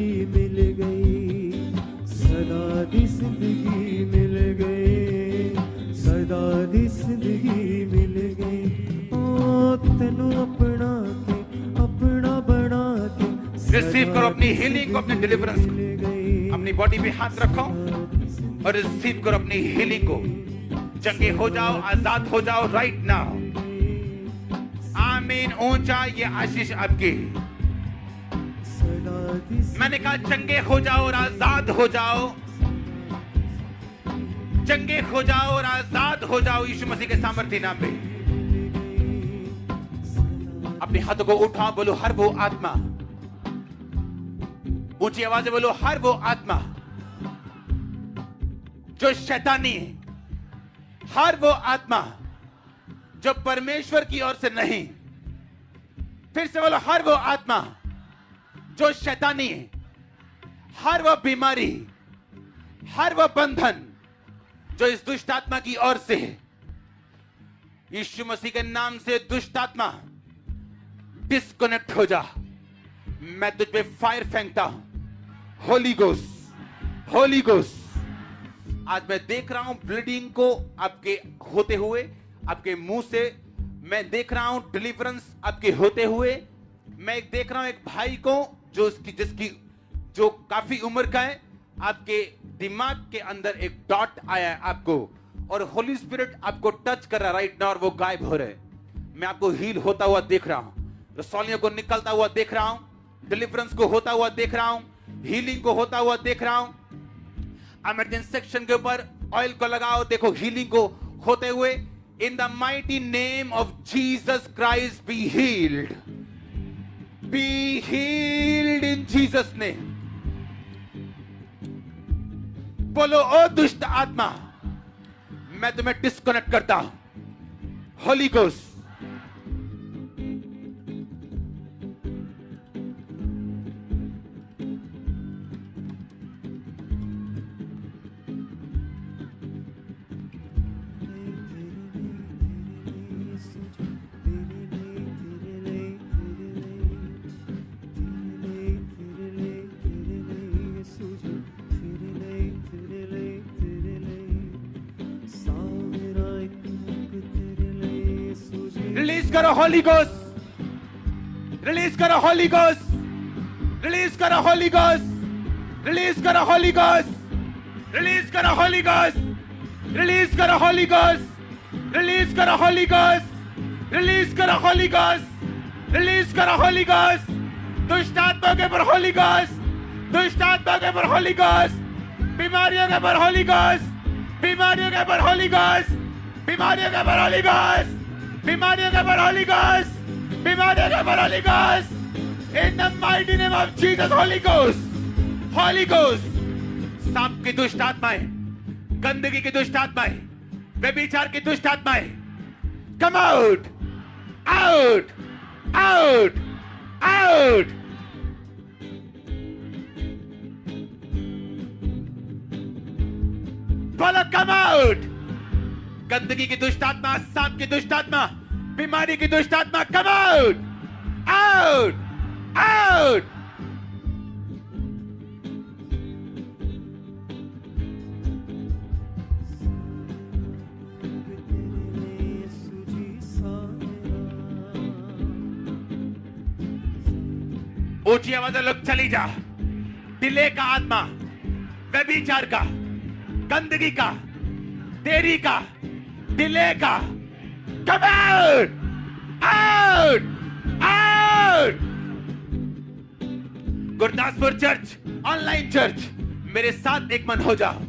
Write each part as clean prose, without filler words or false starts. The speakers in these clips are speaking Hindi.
मिल गई सदा दी जिंदगी, मिल गई सदा दी जिंदगी, मिल गई ओ तेनू अपना के अपना बना के। रिसीव करो अपनी हीलिंग को, अपने डिलीवरेंस को, अपनी बॉडी पे हाथ रखो और रिसीव करो अपनी हीलिंग को। चंगे हो जाओ, आजाद हो जाओ राइट नाउ। आमीन। ऊंचा ये आशीष आपकी। मैंने कहा चंगे हो जाओ और आजाद हो जाओ, चंगे हो जाओ और आजाद हो जाओ यीशु मसीह के सामर्थ्य नाम पे। अपने हाथों को उठाओ, बोलो हर वो आत्मा, ऊंची आवाजें बोलो हर वो आत्मा जो शैतानी है, हर वो आत्मा जो परमेश्वर की ओर से नहीं। फिर से बोलो हर वो आत्मा जो शैतानी है, हर वो बीमारी, हर वो बंधन जो इस दुष्ट आत्मा की ओर से है, यीशु मसीह के नाम से दुष्ट आत्मा डिस्कनेक्ट हो जा। मैं तुझ पे फायर फेंकता हूं। होली घोस्ट, होली घोस्ट, आज मैं देख रहा हूं ब्लीडिंग को आपके होते हुए, आपके मुंह से मैं देख रहा हूं डिलीवरेंस आपके होते हुए। मैं देख रहा हूं एक भाई को जो जिसकी काफी उम्र का है, आपके दिमाग के अंदर एक डॉट आया है आपको और होली स्पिरिट आपको टच कर रहा राइट नाउ और वो गायब हो रहे। मैं आपको हील होता हुआ देख रहा हूं, रसौलियों को निकलता हुआ देख रहा हूं, डिलीवरेंस को होता हुआ देख रहा हूं, हीलिंग को होता हुआ देख रहा हूं। इमरजेंसी सेक्शन के ऊपर ऑयल को लगाओ, देखो हीलिंग को होते हुए। In the mighty name of Jesus Christ be healed, be healed in Jesus name. बोलो ओ दुष्ट आत्मा मैं तुम्हें डिस्कनेक्ट करता हूं। होली घोस्ट करो, होली घोस्ट रिलीज करो, होली घोस्ट रिलीज करो, होली घोस्ट रिलीज करो, होली घोस्ट रिलीज करो, होली घोस्ट रिलीज करो, होली घोस्ट रिलीज करो, होली घोस्ट रिलीज करो, होली घोस्ट रिलीज करो, होली घोस्ट दुष्ट आत्मा के ऊपर होली घोस्ट, दुष्ट आत्मा के ऊपर होली घोस्ट, बीमारियों के ऊपर होली घोस्ट, बीमारियों के ऊपर होली घोस्ट, बीमारियों के ऊपर होली घोस्ट, बीमारियों के बराली घोष, बीमारियों के बराली घोष। In the mighty name of Jesus Holy Ghost, Holy Ghost. सांप की दुष्ट आत्माएं, गंदगी की दुष्ट आत्माएं, व्यभिचार की दुष्ट आत्माएं, come out, out, out, out. बोलो कम आउट। गंदगी की दुष्ट आत्मा, सांप की दुष्ट आत्मा, बीमारी की दुष्ट आत्मा, कम आउट, आउट, आउट। ऊंची आवाज़ें लोग चली जा। डिले का आत्मा, व्यभिचार का, गंदगी का, देरी का, डिले का, come out, out, out. Gurdaspur church, online church, मेरे साथ एक मन हो जाओ।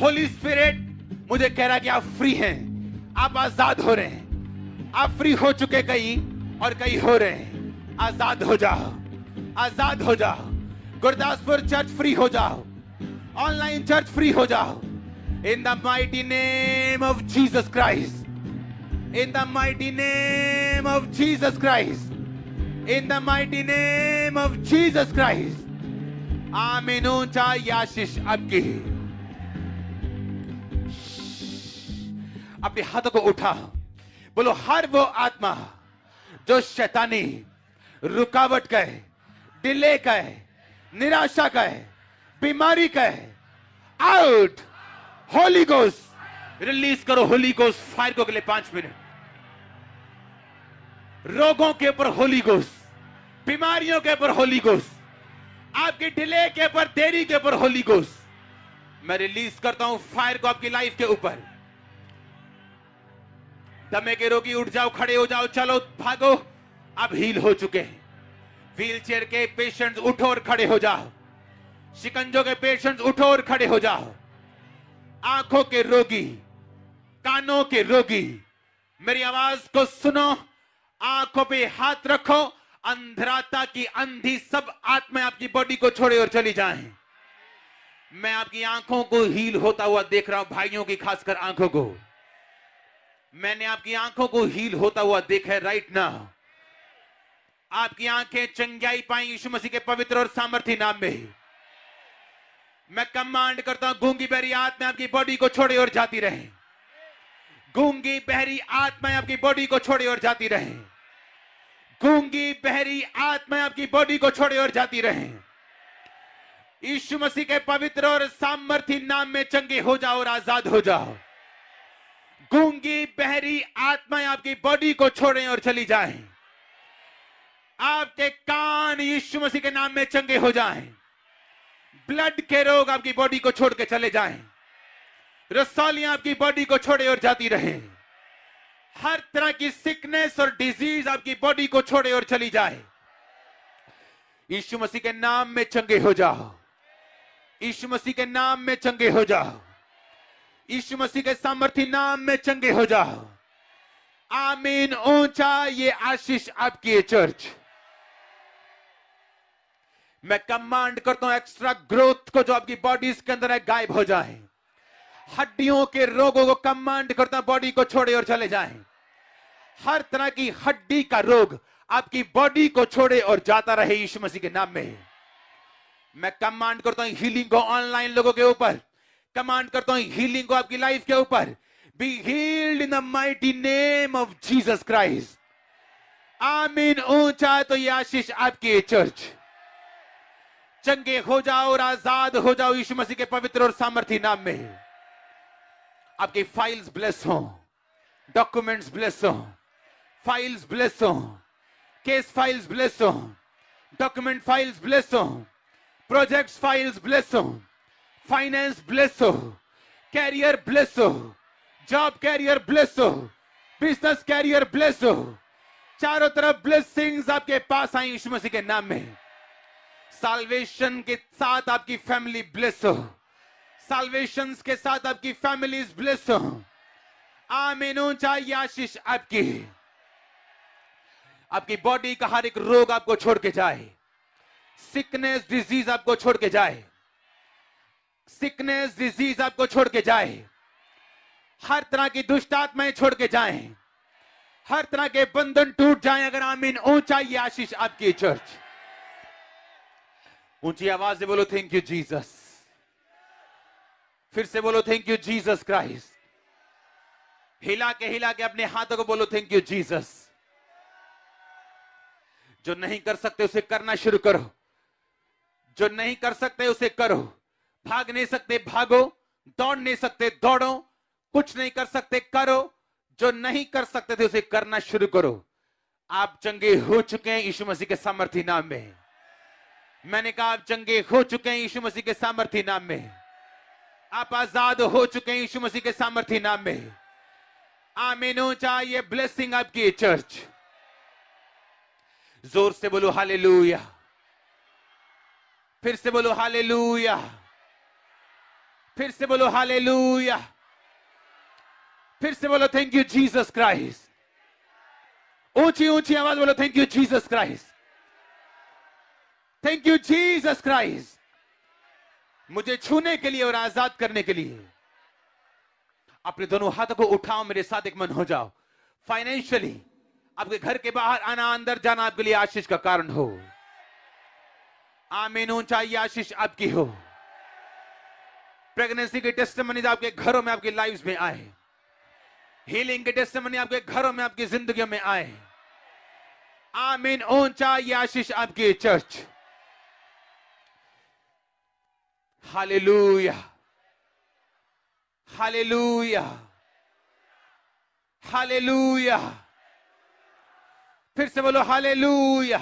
होली स्पिरिट मुझे कह रहा है कि आप फ्री हैं, आप आजाद हो रहे हैं, आप फ्री हो चुके कई और कई हो रहे हैं। आजाद हो जाओ, आजाद हो जाओ। गुरदासपुर चर्च फ्री हो जाओ, ऑनलाइन चर्च फ्री हो जाओ। In the mighty name of Jesus Christ, in the mighty name of Jesus Christ, in the mighty name of Jesus Christ, amen. ऊंचा आशीष आपकी। अपने हाथों को उठा, बोलो हर वो आत्मा जो शैतानी, रुकावट का है, डिले का है, निराशा का है, बीमारी का है। आउट, होली गोस्ट रिलीज करो, होली गोस्ट फायर को अगले 5 मिनट। रोगों के ऊपर होली गोस्ट, बीमारियों के ऊपर होली गोस्ट, आपकी डिले के ऊपर, देरी के ऊपर होली गोस्ट मैं रिलीज करता हूं फायर को आपकी लाइफ के ऊपर। दमे के रोगी उठ जाओ, खड़े हो जाओ, चलो, भागो, अब हील हो चुके हैं। व्हीलचेयर के पेशेंट्स उठो और खड़े हो जाओ, शिकंजों के पेशेंट्स उठो और खड़े हो जाओ। आंखों के रोगी, कानों के रोगी, मेरी आवाज को सुनो, आंखों पे हाथ रखो, अंधराता की अंधी सब आत्माएं आपकी बॉडी को छोड़े और चली जाएं। मैं आपकी आंखों को हील होता हुआ देख रहा हूं, भाइयों की खासकर आंखों को मैंने आपकी आंखों को हील होता हुआ देखा है। राइट नाउ आपकी आंखें चंगाई पाएं यीशु मसीह के पवित्र और सामर्थी नाम में। मैं कमांड करता हूं, गूंगी बहरी आत्माएं आपकी बॉडी को छोड़े और जाती रहें। गूंगी बहरी आत्माएं आपकी बॉडी को छोड़े और जाती रहें। गूंगी बहरी आत्माएं आपकी बॉडी को छोड़े और जाती रहें। यीशु मसीह के पवित्र और सामर्थी नाम में चंगे हो जाओ और आजाद हो जाओ। गूंगी बहरी आत्माएं आपकी बॉडी को छोड़ें और चली जाएं। आपके कान यीशु मसीह के नाम में चंगे हो जाएं। ब्लड के रोग आपकी बॉडी को छोड़ के चले जाएं। रसौलियां आपकी बॉडी को छोड़े और जाती रहें। हर तरह की सिकनेस और डिजीज आपकी बॉडी को छोड़े और चली जाए। यीशु मसीह के नाम में चंगे हो जाओ। यीशु मसीह के नाम में चंगे हो जाओ। यीशु मसीह के सामर्थी नाम में चंगे हो जाओ। आमीन। ऊंचा ये आशीष आपकी है चर्च। मैं कमांड करता हूं एक्स्ट्रा ग्रोथ को जो आपकी बॉडीज के अंदर है गायब हो जाए। हड्डियों के रोगों को कमांड करता हूं बॉडी को छोड़े और चले जाए। हर तरह की हड्डी का रोग आपकी बॉडी को छोड़े और जाता रहे यीशु मसीह के नाम में। मैं कमांड करता हूं हीलिंग को ऑनलाइन लोगों के ऊपर, कमांड करता हूं हीलिंग को आपकी लाइफ के ऊपर। Be healed in the mighty name of Jesus Christ. आमीन। ऊंचा तो ये आशीष आपकी चर्च। चंगे हो जाओ और आजाद हो जाओ यीशु मसीह के पवित्र और सामर्थी नाम में। आपकी फाइल्स ब्लेस हो, डॉक्यूमेंट्स ब्लेस हो, फाइल्स ब्लेस हो, केस फाइल्स ब्लेस हो, डॉक्यूमेंट फाइल्स ब्लेस हो, प्रोजेक्ट फाइल्स ब्लेस हो, फाइनेंस ब्लेस हो, कैरियर ब्लेस हो, जॉब कैरियर ब्लेस हो, बिजनेस कैरियर ब्लेस हो। चारों तरफ ब्लेसिंग्स आपके पास आई यीशु मसीह के नाम में। साल्वेशन के साथ आपकी फैमिली ब्लेस हो, साल्वेशन के साथ आपकी फैमिलीज ब्लेस हो। आमीन। चाहिए आशीष आपकी। आपकी बॉडी का हर एक रोग आपको छोड़ के जाए। सिकनेस डिजीज आपको छोड़ के जाए। सिकनेस डिजीज आपको छोड़ के जाए। हर तरह की दुष्ट आत्माएं छोड़ के जाएं। हर तरह के बंधन टूट जाएं। अगर आमीन। ऊंचा ये आशीष आपकी चर्च। ऊंची आवाज से बोलो थैंक यू जीसस। फिर से बोलो थैंक यू जीसस क्राइस्ट। हिला के अपने हाथों को बोलो थैंक यू जीसस। जो नहीं कर सकते उसे करना शुरू करो। जो नहीं कर सकते उसे करो। भाग नहीं सकते भागो, दौड़ नहीं सकते दौड़ो, कुछ नहीं कर सकते करो। जो नहीं कर सकते थे उसे करना शुरू करो। आप चंगे हो चुके हैं यीशु मसीह के सामर्थी नाम में। मैंने कहा आप चंगे हो चुके हैं यीशु मसीह के सामर्थी नाम में। आप आजाद हो चुके हैं यीशु मसीह के सामर्थी नाम में। आमीन। चाहिए ब्लेसिंग आपकी चर्च। जोर से बोलो हालेलुया। फिर से बोलो हालेलुया। फिर से बोलो हालेलुया। फिर से बोलो थैंक यू जीसस क्राइस्ट। ऊंची ऊंची आवाज बोलो thank you Jesus Christ. Thank you Jesus Christ. मुझे छूने के लिए और आजाद करने के लिए। अपने दोनों हाथों को उठाओ, मेरे साथ एक मन हो जाओ। फाइनेंशियली आपके घर के बाहर आना, अंदर जाना आपके लिए आशीष का कारण हो। आमीन। ऊंचाई आशीष आपकी हो। प्रेगनेंसी के टेस्टिमनीज आपके घरों में, आपकी लाइफ में आए। हीलिंग के टेस्टिमनी आपके घरों में, आपकी जिंदगियों में आए। आमीन। ऊंचा ये आशीष आपकी चर्च। Hallelujah hallelujah hallelujah. फिर से बोलो hallelujah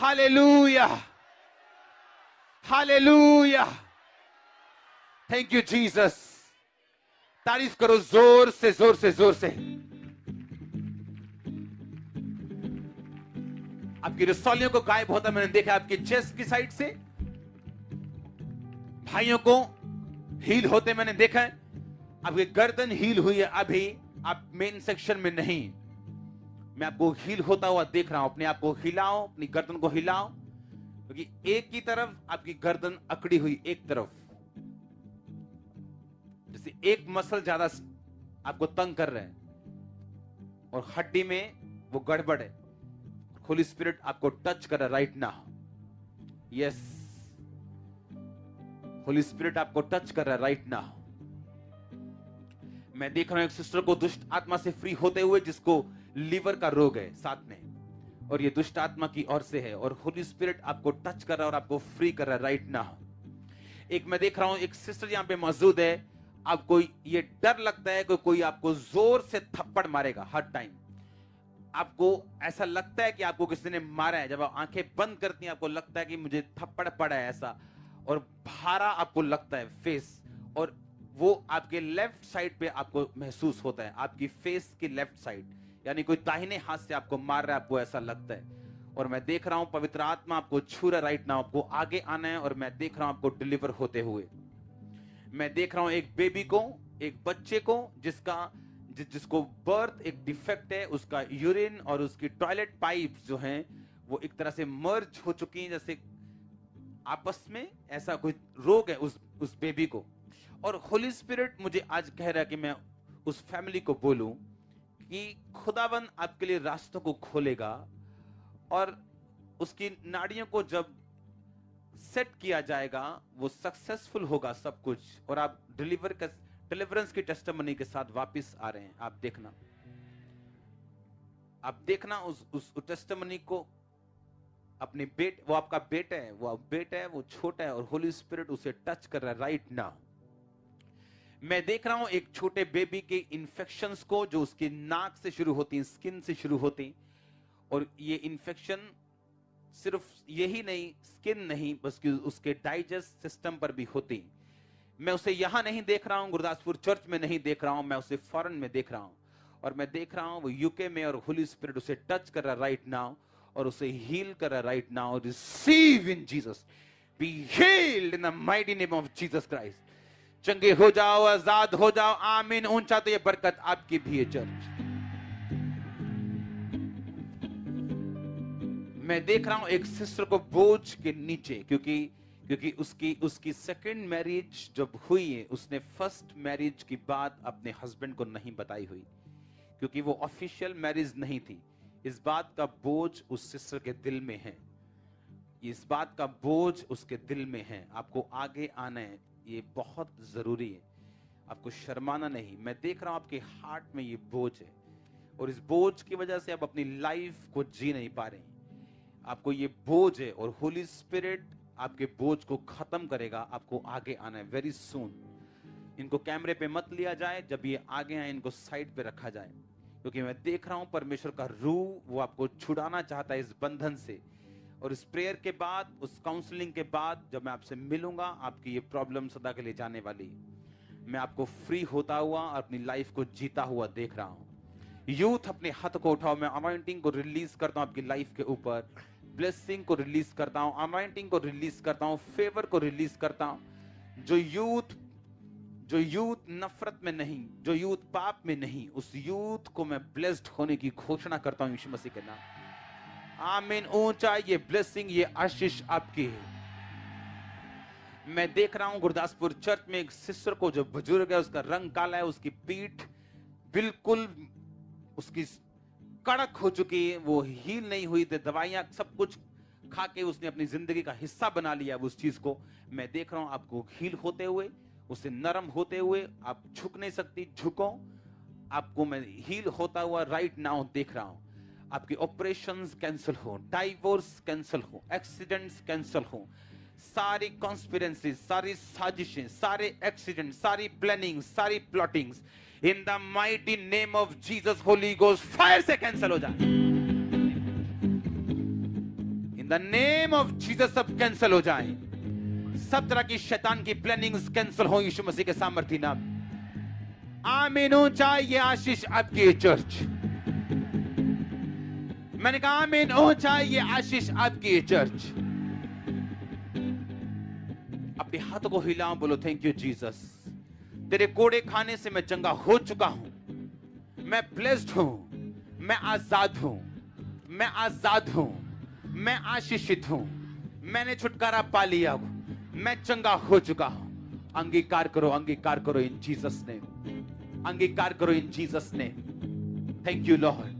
hallelujah hallelujah. Thank you Jesus. तारीफ करो जोर से जोर से जोर से। आपकी रसौलियों को गायब होता मैंने देखा, आपके चेस्ट की साइड से भाइयों को हील होते मैंने देखा है। आपकी गर्दन हील हुई है, अभी आप मेन सेक्शन में नहीं। मैं आपको हील होता हुआ देख रहा हूं। अपने आप को हिलाओ, अपनी गर्दन को हिलाओ, क्योंकि एक की तरफ आपकी गर्दन अकड़ी हुई, एक तरफ जैसे एक मसल ज्यादा आपको तंग कर रहे हैं और हड्डी में वो गड़बड़ है। होली स्पिरिट आपको टच कर रहा है right now. Yes, Holy Spirit आपको टच कर रहा है राइट नाउ। मैं देख रहा हूं एक सिस्टर को दुष्ट आत्मा से फ्री होते हुए, जिसको लीवर का रोग है साथ में, और ये दुष्ट आत्मा की ओर से है, और होली स्पिरिट आपको टच कर रहा है और आपको फ्री कर रहा है राइट नाउ। एक मैं देख रहा हूं एक सिस्टर यहां पे मौजूद है, आपको ये डर लगता है कि कोई आपको जोर से थप्पड़ मारेगा। हर टाइम आपको ऐसा लगता है कि आपको किसी ने मारा है। जब आप आंखें बंद करती हैं आपको लगता है कि मुझे थप्पड़ पड़ा है ऐसा, और भारा आपको लगता है फेस, और वो आपके लेफ्ट साइड पे आपको महसूस होता है, आपकी फेस की लेफ्ट साइड, यानी कोई दाहिने हाथ से आपको मार रहा है, आपको ऐसा लगता है। और मैं देख रहा हूं पवित्र आत्मा आपको छू रहा राइट नाउ, आपको आगे आना है, और मैं देख रहा हूं आपको डिलीवर होते हुए। मैं देख रहा हूं एक बेबी को, एक बच्चे को जिसको बर्थ एक डिफेक्ट है, उसका यूरिन और उसकी टॉयलेट पाइप जो हैं वो एक तरह से मर्ज हो चुकी हैं, जैसे आपस में ऐसा कोई रोग है उस बेबी को। और होली स्पिरिट मुझे आज कह रहा है कि मैं उस फैमिली को बोलूं कि खुदावन आपके लिए रास्तों को खोलेगा, और उसकी नाड़ियों को जब सेट किया जाएगा वो सक्सेसफुल होगा सब कुछ, और आप डिलीवरेंस की टेस्टमनी के साथ वापस आ रहे हैं। आप देखना उस टेस्टमनी को। अपने वो आपका बेटा है, वो छोटा है, और होली स्पिरिट उसे टच कर रहा है राइट नाउ। मैं देख रहा हूं एक छोटे बेबी के इन्फेक्शंस को, जो उसकी नाक से शुरू होती हैं, स्किन से शुरू होती हैं, और ये इन्फेक्शन सिर्फ यही नहीं, स्किन नहीं, बल्कि उसके डाइजेस्ट सिस्टम पर भी होती हैं। मैं उसे यहां नहीं देख रहा हूं, गुरदासपुर चर्च में नहीं देख रहा हूं, मैं उसे फॉरेन में देख रहा हूं, और मैं देख रहा हूं वो यूके में, और होली स्पिरिट उसे टच कर रहा राइट नाउ और उसे हील कर रहा right now. Receive in Jesus, be healed in the mighty name of Jesus Christ. चंगे हो जाओ, आजाद हो जाओ। आमीन। ऊंचा तो ये बरकत आपकी भी है चर्च। मैं देख रहा हूं एक सिस्टर को बोझ के नीचे, क्योंकि उसकी सेकंड मैरिज जब हुई है, उसने फर्स्ट मैरिज की बात अपने हस्बैंड को नहीं बताई हुई, क्योंकि वो ऑफिशियल मैरिज नहीं थी। इस बात का बोझ उस सिस्टर के दिल में है, इस बात का बोझ उसके दिल में है। आपको आगे आना है, ये बहुत जरूरी है, आपको शर्माना नहीं। मैं देख रहा हूं आपके हार्ट में ये बोझ है, और इस बोझ की वजह से आप अपनी लाइफ को जी नहीं पा रहे हैं। आपको ये बोझ है, और होली स्पिरिट आपके बोझ को खत्म करेगा। आपको आगे आना है वेरी सून। इनको कैमरे पे मत लिया जाए, जब ये आगे आए इनको साइड पे रखा जाए, क्योंकि मैं देख रहा हूं परमेश्वर का रूह वो आपको छुड़ाना चाहता है इस बंधन से। और इस प्रेयर के बाद, उस काउंसलिंग के बाद, जब मैं आपसे मिलूंगा, आपकी ये प्रॉब्लम सदा के लिए जाने वाली। मैं आपको फ्री होता हुआ और अपनी लाइफ को जीता हुआ देख रहा हूँ। यूथ अपने हाथ को उठाओ। मैं अनॉइंटिंग को रिलीज करता हूँ आपकी लाइफ के ऊपर, ब्लेसिंग को रिलीज करता हूं, अनॉइंटिंग को रिलीज करता हूं, फेवर को रिलीज करता हूं। जो यूथ नफरत में नहीं, जो यूथ पाप में नहीं, उस यूथ को मैं ब्लेस्ड होने की घोषणा करता हूं यीशु मसीह के नाम। आमीन। ऊंचा ये ब्लेसिंग, ये आशीष आपकी है। मैं देख रहा हूं गुरदासपुर चर्च में एक सिस्टर को, जो बुजुर्ग है, उसका रंग काला है, उसकी पीठ बिल्कुल उसकी कड़क हो चुकी है, वो हील नहीं हुई थी, दवाइयां सब कुछ खा के उसने अपनी जिंदगी का हिस्सा बना लिया उस चीज को। मैं देख रहा हूं आपको हील होते हुए, उसे नरम होते हुए। आप झुक नहीं सकती, झुको। आपको मैं हील होता हुआ राइट नाउ देख रहा हूं। आपके ऑपरेशंस कैंसिल हो, डाइवोर्स कैंसिल हो, एक्सीडेंट्स कैंसिल हो, सारी कॉन्स्पिरेंसी, सारी साजिशें, सारे एक्सीडेंट, सारी प्लानिंग, सारी plottings in the mighty name of Jesus Holy Ghost fire से कैंसिल हो जाए। In the name of Jesus सब कैंसिल हो जाए। सब तरह की शैतान की प्लानिंग्स कैंसिल हो यीशु मसीह के सामर्थी नाम। आमीन हो जाए ये आशीष आपकी चर्च। मैंने कहा आमीन हो जाए ये आशीष आपकी चर्च। अपने हाथों को हिलाओ, बोलो थैंक यू जीसस। तेरे कोड़े खाने से मैं चंगा हो चुका हूं, मैं ब्लेस्ड हूं, मैं आजाद हूं, मैं आजाद हूं, मैं आशीषित हूं, मैंने छुटकारा पा लिया, मैं चंगा हो चुका हूं। अंगीकार करो, अंगीकार करो इन जीसस ने, अंगीकार करो इन जीसस ने। Thank you Lord.